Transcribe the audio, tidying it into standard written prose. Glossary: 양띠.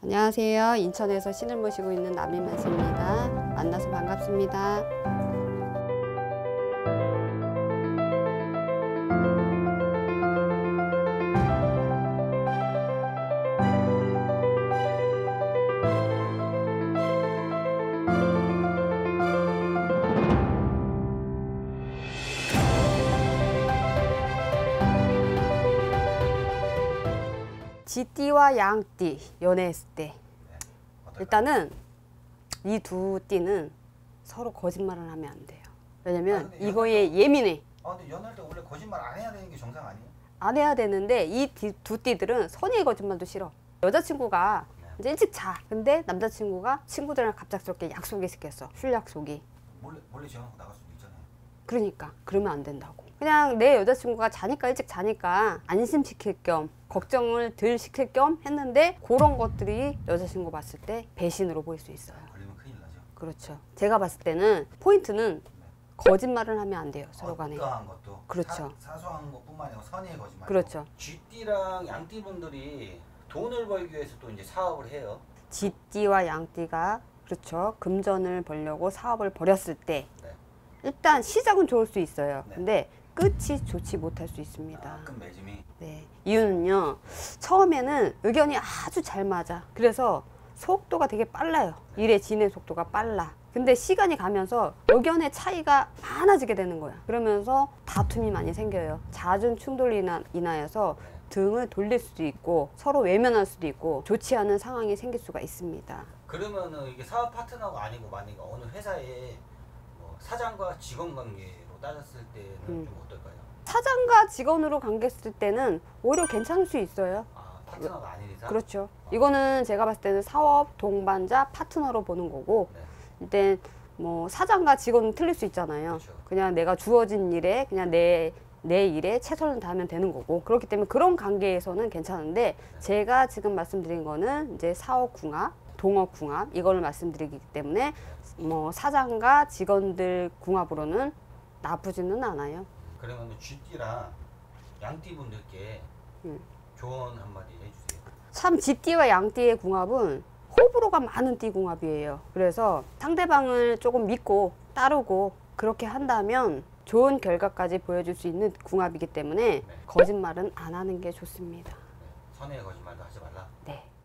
안녕하세요. 인천에서 신을 모시고 있는 남이만수입니다. 만나서 반갑습니다. 쥐띠와 양띠 연애했을 때 일단은 이 두 띠는 서로 거짓말을 하면 안 돼요. 왜냐면 이거에 예민해. 근데 연애할 때 원래 거짓말 안 해야 되는 게 정상 아니에요? 안 해야 되는데 이 두 띠들은 선의의 거짓말도 싫어. 여자친구가 이제 일찍 자. 근데 남자친구가 친구들이랑 갑작스럽게 약속이 생겼어. 술 약속이. 몰래 지어놓고 나갈 수도 있잖아요. 그러니까 그러면 안 된다고. 그냥 내 여자친구가 자니까 일찍 자니까 안심시킬 겸 걱정을 덜 시킬 겸 했는데 그런 것들이 여자친구 봤을 때 배신으로 보일 수 있어요. 걸리면 큰일 나죠. 그렇죠. 제가 봤을 때는 포인트는 거짓말을 하면 안 돼요. 서로 간에. 어떠한 것도. 그렇죠. 사소한 것뿐만 아니라 선의의 거짓말. 그렇죠. 쥐띠랑 양띠 분들이 돈을 벌기 위해서 또 이제 사업을 해요. 쥐띠와 양띠가 그렇죠. 금전을 벌려고 사업을 벌였을 때 일단 시작은 좋을 수 있어요. 근데 끝이 좋지 못할 수 있습니다. 아, 끔 매짐이? 네. 이유는요. 처음에는 의견이 아주 잘 맞아. 그래서 속도가 되게 빨라요. 일의 진행 속도가 빨라. 근데 시간이 가면서 의견의 차이가 많아지게 되는 거야. 그러면서 다툼이 많이 생겨요. 잦은 충돌로 인하여서 등을 돌릴 수도 있고 서로 외면할 수도 있고 좋지 않은 상황이 생길 수가 있습니다. 그러면은 이게 사업 파트너가 아니고 만약에 어느 회사에 뭐 사장과 직원 관계 따졌을 때는 좀 어떨까요? 사장과 직원으로 관계했을 때는 오히려 괜찮을 수 있어요. 아, 파트너가 아닌 이상? 그렇죠. 이거는 제가 봤을 때는 사업, 동반자, 파트너로 보는 거고 일단 뭐 사장과 직원은 틀릴 수 있잖아요. 그렇죠. 그냥 내가 주어진 일에 그냥 내 일에 최선을 다하면 되는 거고 그렇기 때문에 그런 관계에서는 괜찮은데 제가 지금 말씀드린 거는 이제 사업궁합, 동업궁합 이걸 말씀드리기 때문에 뭐 사장과 직원들 궁합으로는 나쁘지는 않아요. 그러면 쥐띠랑 양띠 분들께 조언 한마디 해주세요. 참 쥐띠와 양띠의 궁합은 호불호가 많은 띠 궁합이에요. 그래서 상대방을 조금 믿고 따르고 그렇게 한다면 좋은 결과까지 보여줄 수 있는 궁합이기 때문에 거짓말은 안 하는 게 좋습니다. 선의의 거짓말도 하지 말라? 네.